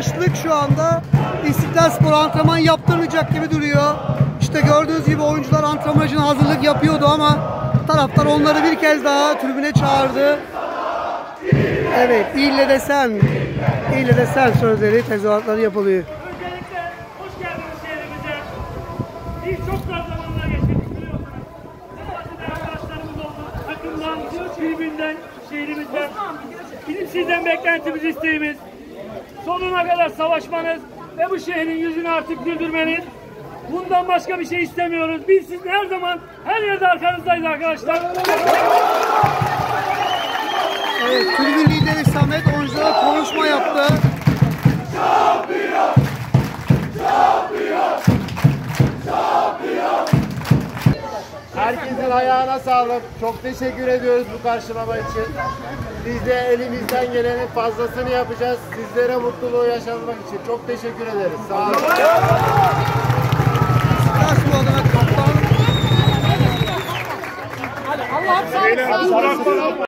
açlık şu anda. İstiklalspor antrenman yaptırmayacak gibi duruyor. İşte gördüğünüz gibi oyuncular antrenman için hazırlık yapıyordu ama taraftar onları bir kez daha tribüne çağırdı. Evet, ille de sen, ille de sen sözleri, tezahüratları yapılıyor. Öncelikle hoş geldiniz şehrimize. Biz çok zor zamanlar geçirdik, biliyorsunuz. Ne bazı arkadaşlarımız oldu. Takımdan, tribünden, şehrimizden. Bizim sizden beklentimiz, isteğimiz. Sonuna kadar savaşmanız ve bu şehrin yüzünü artık güldürmeniz. Bundan başka bir şey istemiyoruz. Biz sizin her zaman, her yerde arkanızdayız arkadaşlar. Evet, tribün lideri Samet Oncu konuşma yaptı. Şampiyon! Şampiyon! Şampiyon! Herkesin ayağına sağlık. Çok teşekkür ediyoruz bu karşılama için. Biz de elimizden gelenin fazlasını yapacağız. Sizlere mutluluğu yaşatmak için çok teşekkür ederiz. Sağ olun. Hadi Allah'a sağlık.